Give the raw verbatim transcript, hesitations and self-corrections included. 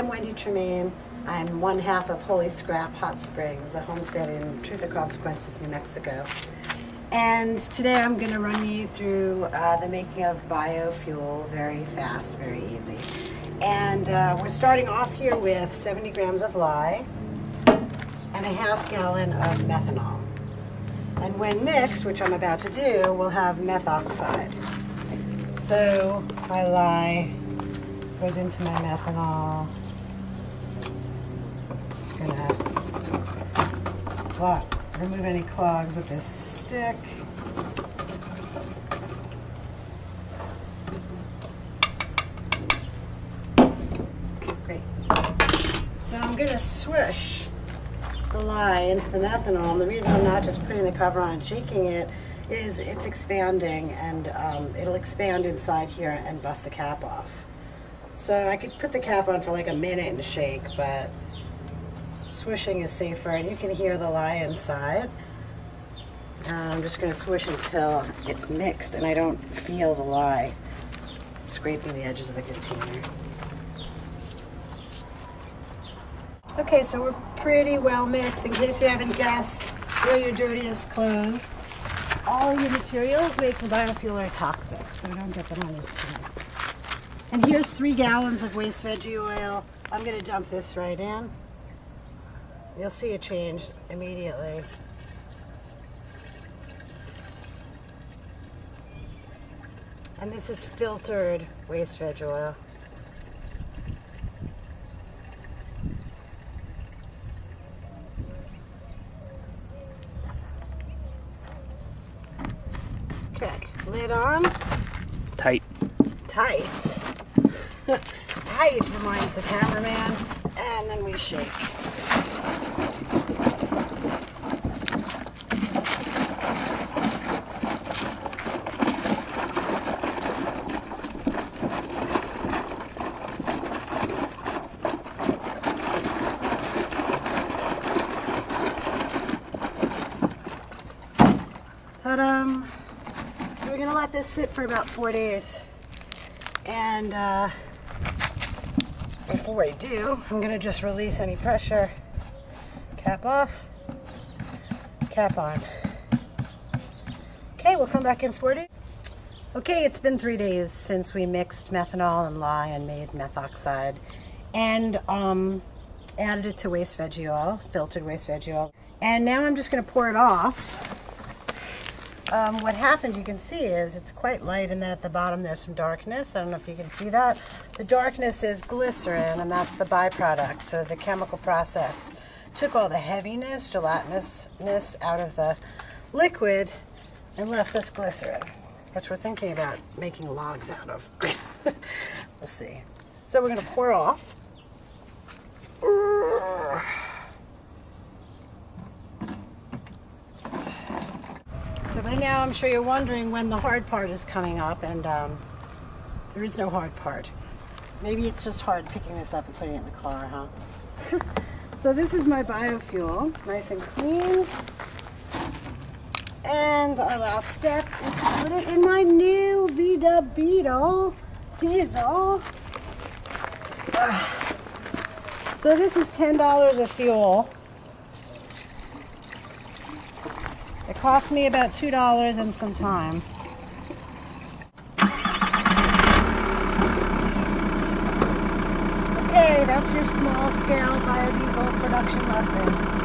I'm Wendy Tremaine. I'm one half of Holy Scrap Hot Springs, a homestead in Truth or Consequences, New Mexico. And today I'm going to run you through uh, the making of biofuel very fast, very easy. And uh, we're starting off here with seventy grams of lye and a half gallon of methanol. And when mixed, which I'm about to do, we'll have meth oxide. So my lye goes into my methanol. I'm just going to clog, remove any clogs with this stick. Great. So I'm going to swish the lye into the methanol, and the reason I'm not just putting the cover on and shaking it is it's expanding, and um, it'll expand inside here and bust the cap off. So I could put the cap on for like a minute and shake, but swishing is safer, and you can hear the lye inside. And I'm just going to swish until it's mixed and I don't feel the lye scraping the edges of the container. Okay, so we're pretty well mixed. In case you haven't guessed, wear your dirtiest clothes. All your materials making biofuel are toxic, so don't get them on your skin. And here's three gallons of waste veggie oil. I'm going to dump this right in. You'll see a change immediately. And this is filtered waste veg oil. Okay, lid on. Tight. Tight. Tight reminds the cameraman. And then we shake. Ta-da! So we're going to let this sit for about four days. And uh, before I do, I'm going to just release any pressure. Cap off, cap on. Okay, we'll come back in four days. Okay, it's been three days since we mixed methanol and lye and made meth oxide. And um, added it to waste veggie oil, filtered waste veggie oil. And now I'm just going to pour it off. Um, what happened, you can see, is it's quite light, and then at the bottom there's some darkness. I don't know if you can see that. The darkness is glycerin, and that's the byproduct. So the chemical process took all the heaviness, gelatinousness out of the liquid and left us glycerin, which we're thinking about making logs out of. We'll see. So we're going to pour off. So by now I'm sure you're wondering when the hard part is coming up, and um, there is no hard part. Maybe it's just hard picking this up and putting it in the car, huh? So this is my biofuel, nice and clean. And our last step is to put it in my new V W Beetle diesel. Ugh. So this is ten dollars of fuel. It cost me about two dollars and some time. Okay, that's your small-scale biodiesel production lesson.